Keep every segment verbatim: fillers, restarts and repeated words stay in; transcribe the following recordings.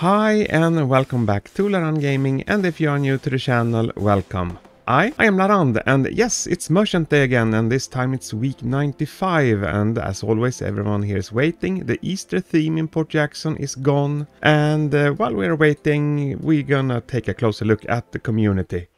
Hi and welcome back to Larand Gaming, and if you are new to the channel, welcome. I, I am Larand, and yes, it's Merchant Day again, and this time it's week ninety-five, and as always everyone here is waiting. The Easter theme in Port Jackson is gone, and uh, while we're waiting we're gonna take a closer look at the community.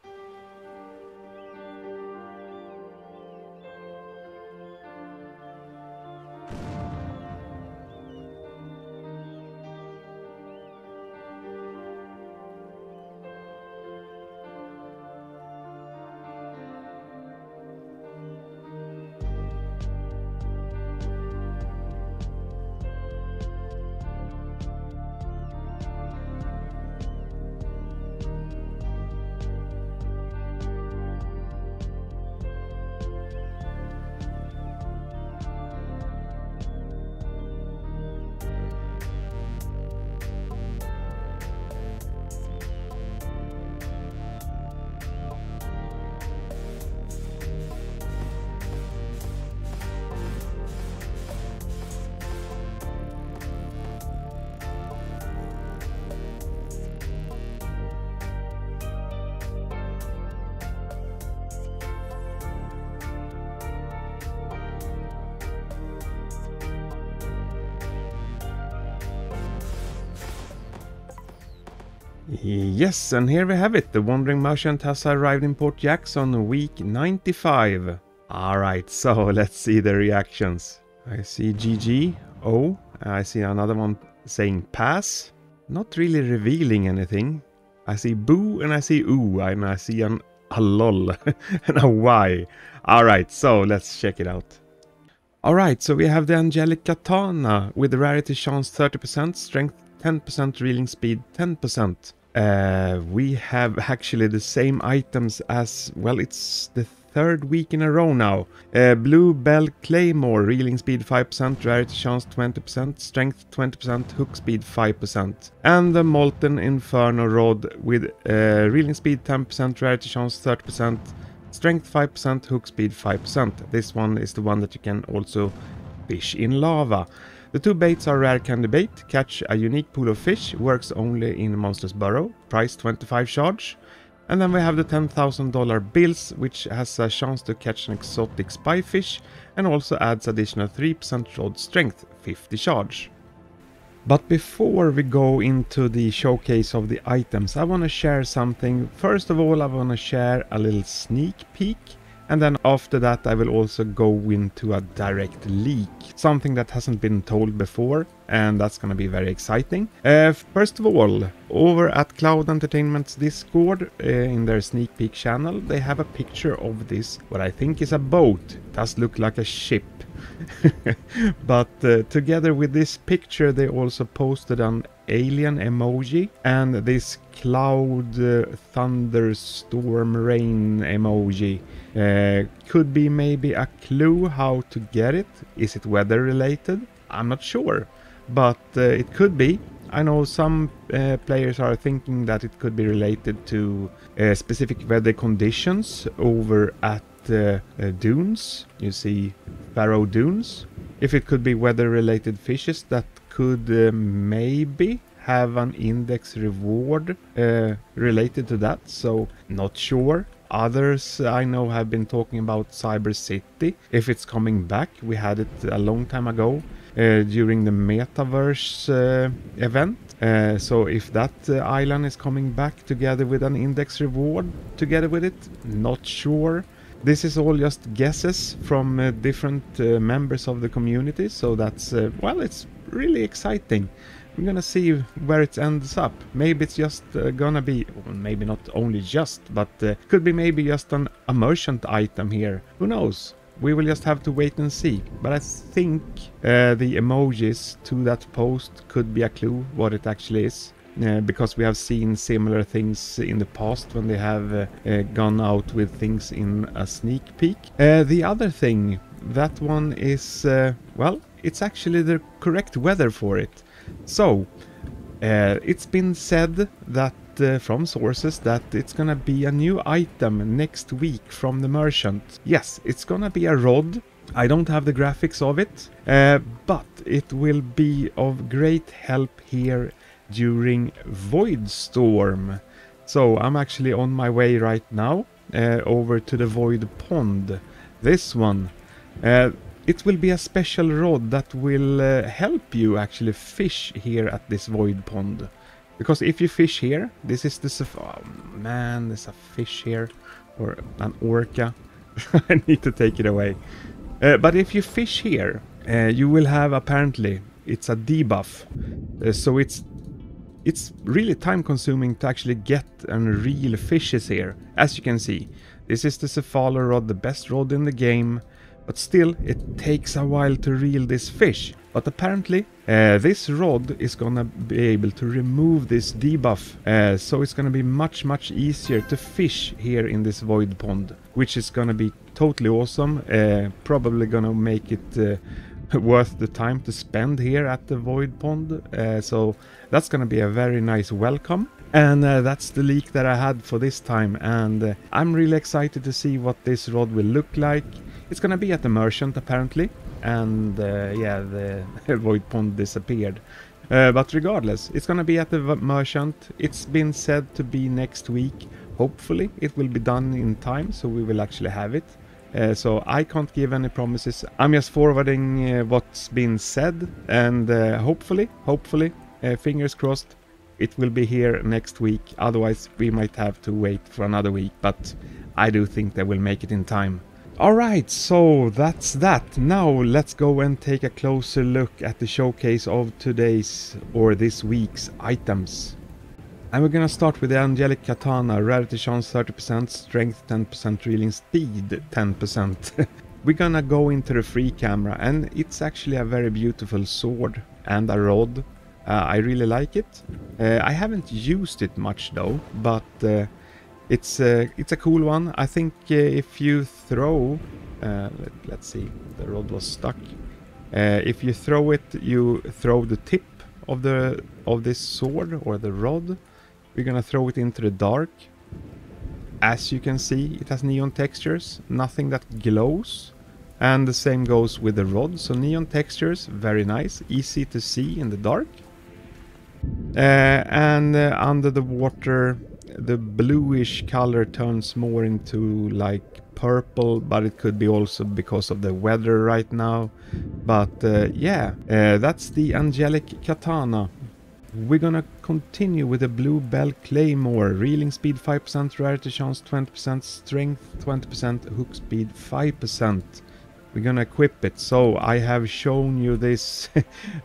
Yes, and here we have it. The Wandering Merchant has arrived in Port Jackson, week ninety-five. Alright, so let's see the reactions. I see G G, oh, I see another one saying pass. Not really revealing anything. I see boo and I see ooh, and I see an a lol and a why. Alright, so let's check it out. Alright, so we have the Angelic Katana with the rarity chance thirty percent, strength ten percent, reeling speed ten percent. Uh, we have actually the same items as, well, it's the third week in a row now. Uh, Bluebell Claymore, reeling speed five percent, rarity chance twenty percent, strength twenty percent, hook speed five percent. And the Molten Inferno rod with uh, reeling speed ten percent, rarity chance thirty percent, strength five percent, hook speed five percent. This one is the one that you can also fish in lava. The two baits are rare candy bait, catch a unique pool of fish, works only in Monster's Burrow, price twenty-five charge. And then we have the ten thousand dollar bills, which has a chance to catch an exotic spy fish and also adds additional three percent rod strength, fifty charge. But before we go into the showcase of the items, I want to share something. First of all, I want to share a little sneak peek. And then after that I will also go into a direct leak, something that hasn't been told before, and that's gonna be very exciting. Uh, first of all, over at Cloud Entertainment's Discord, uh, in their sneak peek channel, they have a picture of this, what I think is a boat. It does look like a ship. But uh, together with this picture they also posted an alien emoji and this cloud uh, thunderstorm rain emoji. Uh, could be maybe a clue how to get it. Is it weather related? I'm not sure, but uh, it could be. I know some uh, players are thinking that it could be related to uh, specific weather conditions over at Uh, uh, dunes. You see Barrow Dunes. If it could be weather related fishes that could uh, maybe have an index reward uh, related to that, so not sure. Others I know have been talking about Cyber City, if it's coming back. We had it a long time ago uh, during the Metaverse uh, event. Uh, so if that uh, island is coming back together with an index reward together with it, not sure. This is all just guesses from uh, different uh, members of the community, so that's, uh, well, it's really exciting. We're gonna see where it ends up. Maybe it's just uh, gonna be, maybe not only just, but uh, could be maybe just an a merchant item here. Who knows? We will just have to wait and see. But I think uh, the emojis to that post could be a clue what it actually is. Uh, because we have seen similar things in the past when they have uh, uh, gone out with things in a sneak peek. Uh, the other thing, that one is, uh, well, it's actually the correct weather for it. So, uh, it's been said that uh, from sources that it's gonna be a new item next week from the merchant. Yes, it's gonna be a rod. I don't have the graphics of it, uh, but it will be of great help here during void storm. So I'm actually on my way right now uh, over to the void pond. This one. Uh, it will be a special rod that will uh, help you actually fish here at this void pond. Because if you fish here, this is the... Oh man, there's a fish here. Or an orca. I need to take it away. Uh, but if you fish here, uh, you will have apparently... It's a debuff. Uh, so it's... It's really time consuming to actually get and reel fishes here. As you can see, this is the Cephalorod, the best rod in the game. But still, it takes a while to reel this fish. But apparently, uh, this rod is gonna be able to remove this debuff. Uh, so it's gonna be much, much easier to fish here in this void pond. Which is gonna be totally awesome. Uh, probably gonna make it... Uh, worth the time to spend here at the void pond, uh, so that's gonna be a very nice welcome. And uh, that's the leak that I had for this time, and uh, I'm really excited to see what this rod will look like. It's gonna be at the merchant apparently, and uh, yeah, the void pond disappeared, uh, but regardless, it's gonna be at the merchant. It's been said to be next week. Hopefully it will be done in time, so we will actually have it. Uh, so I can't give any promises. I'm just forwarding uh, what's been said, and uh, hopefully, hopefully, uh, fingers crossed, it will be here next week. Otherwise, we might have to wait for another week, but I do think they will make it in time. Alright, so that's that. Now let's go and take a closer look at the showcase of today's or this week's items. And we're gonna start with the Angelic Katana, rarity chance thirty percent, strength ten percent, reeling speed ten percent. We're gonna go into the free camera, and it's actually a very beautiful sword and a rod. Uh, I really like it. Uh, I haven't used it much though, but uh, it's, uh, it's a cool one. I think uh, if you throw... Uh, let, let's see, the rod was stuck. Uh, if you throw it, you throw the tip of, the, of this sword or the rod. We're gonna throw it into the dark. As you can see, it has neon textures, nothing that glows. And the same goes with the rod. So neon textures, very nice, easy to see in the dark. Uh, and uh, under the water, the bluish color turns more into like purple, but it could be also because of the weather right now. But uh, yeah, uh, that's the Angelic Katana. We're gonna continue with the Bluebell Claymore, reeling speed five percent, rarity chance twenty percent, strength twenty percent, hook speed five percent. We're gonna equip it, so I have shown you this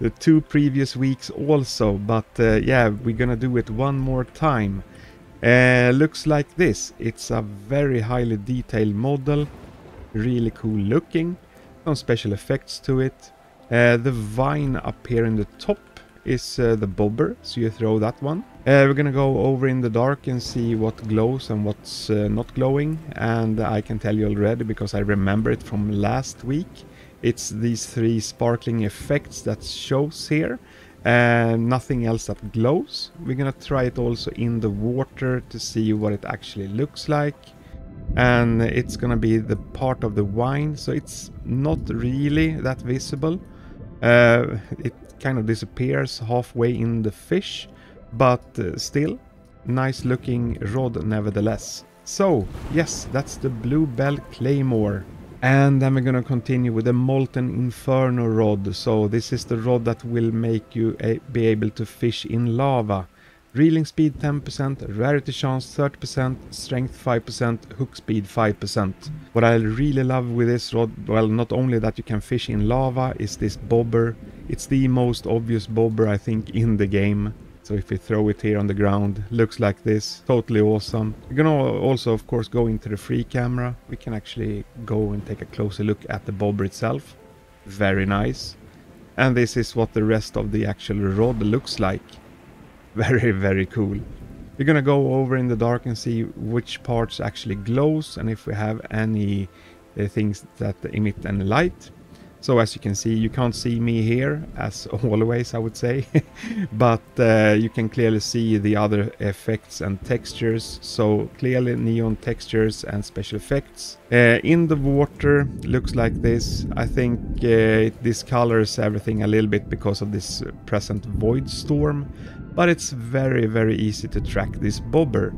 the two previous weeks also, but uh, yeah, we're gonna do it one more time. Uh, looks like this. It's a very highly detailed model, really cool looking, some special effects to it. Uh, the vine up here in the top is uh, the bobber, so you throw that one. Uh, we're gonna go over in the dark and see what glows and what's uh, not glowing, and I can tell you already because I remember it from last week. It's these three sparkling effects that shows here, and uh, nothing else that glows. We're gonna try it also in the water to see what it actually looks like, and it's gonna be the part of the vine, so it's not really that visible. Uh, it kind of disappears halfway in the fish, but uh, still nice looking rod nevertheless. So yes, that's the Bluebell Claymore. And then we're gonna continue with the Molten Inferno rod. So this is the rod that will make you a be able to fish in lava. Reeling speed ten percent, rarity chance thirty percent, strength five percent, hook speed five percent. What I really love with this rod, well, not only that you can fish in lava, is this bobber. It's the most obvious bobber, I think, in the game. So if you throw it here on the ground, looks like this. Totally awesome. We're gonna also, of course, go into the free camera. We can actually go and take a closer look at the bobber itself. Very nice. And this is what the rest of the actual rod looks like. Very, very cool. We're gonna go over in the dark and see which parts actually glows and if we have any uh, things that emit any light. So as you can see, you can't see me here, as always I would say, but uh, you can clearly see the other effects and textures. So clearly neon textures and special effects. Uh, in the water, looks like this. I think uh, it discolors everything a little bit because of this present void storm. but it's very, very easy to track this bobber.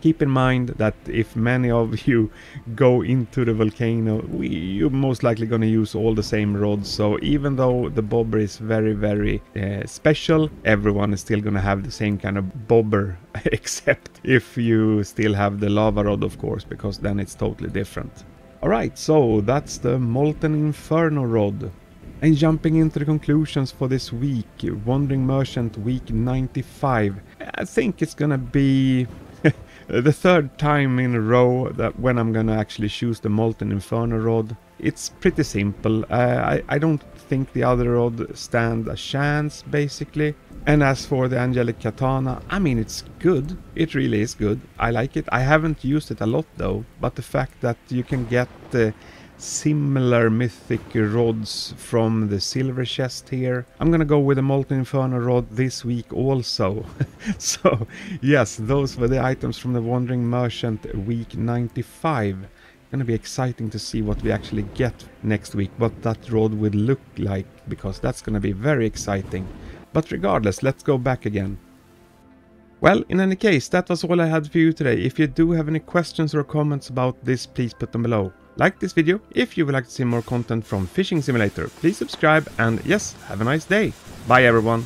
Keep in mind that if many of you go into the volcano, we, you're most likely going to use all the same rods. So even though the bobber is very, very uh, special, everyone is still going to have the same kind of bobber, except if you still have the lava rod, of course, because then it's totally different. All right, so that's the Molten Inferno rod. And jumping into the conclusions for this week, Wandering Merchant week ninety-five. I think it's going to be the third time in a row that when I'm gonna actually choose the Molten Inferno rod. It's pretty simple. Uh, I, I don't think the other rod stand a chance, basically. And as for the Angelic Katana, I mean, it's good. It really is good. I like it. I haven't used it a lot though, but the fact that you can get uh, similar mythic rods from the silver chest here, I'm gonna go with the Molten Inferno rod this week also. So yes, those were the items from the Wandering Merchant week ninety-five. Gonna be exciting to see what we actually get next week, what that rod would look like, because that's gonna be very exciting. But regardless, let's go back again. Well, in any case, that was all I had for you today. If you do have any questions or comments about this, please put them below. Like this video if you would like to see more content from Fishing Simulator. Please subscribe, and yes, have a nice day. Bye everyone.